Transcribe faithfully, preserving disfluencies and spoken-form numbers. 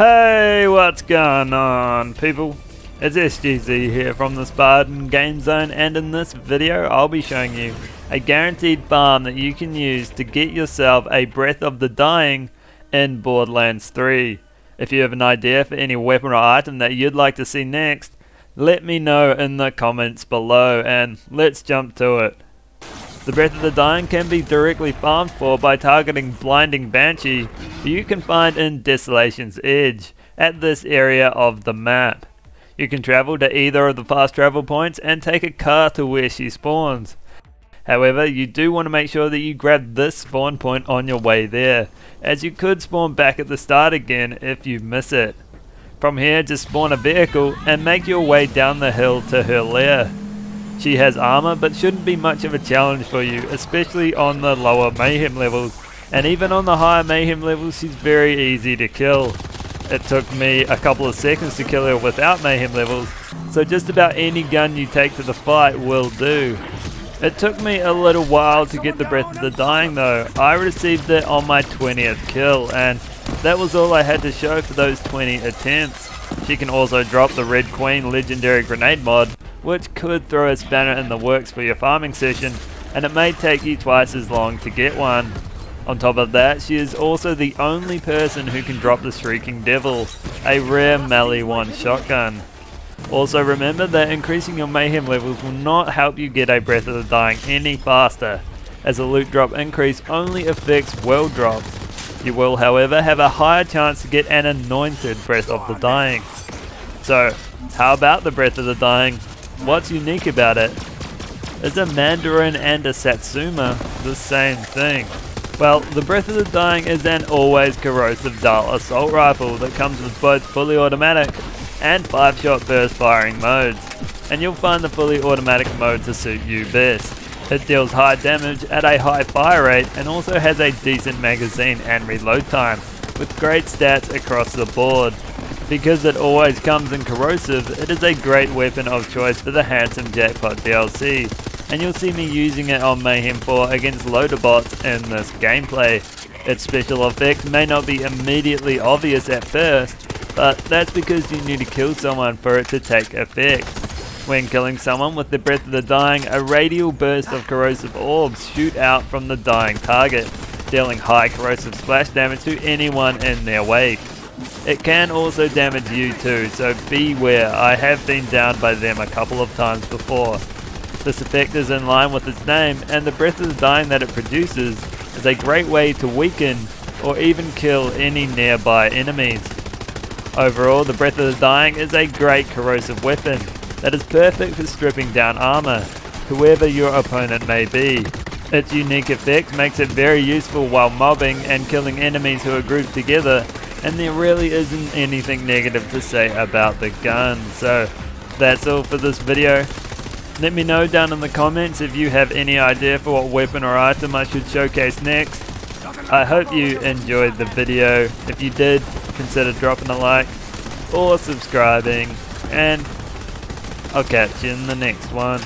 Hey, what's going on, people? It's S G Z here from the Spartan Game Zone, and in this video I'll be showing you a guaranteed farm that you can use to get yourself a Breath of the Dying in Borderlands three. If you have an idea for any weapon or item that you'd like to see next, let me know in the comments below, and let's jump to it. The Breath of the Dying can be directly farmed for by targeting Blinding Banshee, who you can find in Desolation's Edge, at this area of the map. You can travel to either of the fast travel points and take a car to where she spawns. However, you do want to make sure that you grab this spawn point on your way there, as you could spawn back at the start again if you miss it. From here, just spawn a vehicle and make your way down the hill to her lair. She has armor but shouldn't be much of a challenge for you, especially on the lower mayhem levels, and even on the higher mayhem levels she's very easy to kill. It took me a couple of seconds to kill her without mayhem levels, so just about any gun you take to the fight will do. It took me a little while to get the Breath of the Dying though. I received it on my twentieth kill, and that was all I had to show for those twenty attempts. She can also drop the Red Queen legendary grenade mod, which could throw a spanner in the works for your farming session, and it may take you twice as long to get one. On top of that, she is also the only person who can drop the Shrieking Devil, a rare Maliwan shotgun. Also remember that increasing your mayhem levels will not help you get a Breath of the Dying any faster, as a loot drop increase only affects well drops. You will however have a higher chance to get an anointed Breath of the Dying. So how about the Breath of the Dying? What's unique about it? Is a Mandarin and a Satsuma the same thing? Well, the Breath of the Dying is an always corrosive Dahl assault rifle that comes with both fully automatic and five shot burst firing modes, and you'll find the fully automatic mode to suit you best. It deals high damage at a high fire rate and also has a decent magazine and reload time, with great stats across the board. Because it always comes in corrosive, it is a great weapon of choice for the Handsome Jackpot D L C, and you'll see me using it on Mayhem four against Loaderbots in this gameplay. Its special effect may not be immediately obvious at first, but that's because you need to kill someone for it to take effect. When killing someone with the Breath of the Dying, a radial burst of corrosive orbs shoot out from the dying target, dealing high corrosive splash damage to anyone in their wake. It can also damage you too, so beware. I have been downed by them a couple of times before. This effect is in line with its name, and the Breath of the Dying that it produces is a great way to weaken or even kill any nearby enemies. Overall, the Breath of the Dying is a great corrosive weapon that is perfect for stripping down armor, whoever your opponent may be. Its unique effect makes it very useful while mobbing and killing enemies who are grouped together, and there really isn't anything negative to say about the gun. So that's all for this video. Let me know down in the comments if you have any idea for what weapon or item I should showcase next. I hope you enjoyed the video. If you did, consider dropping a like or subscribing, and I'll catch you in the next one.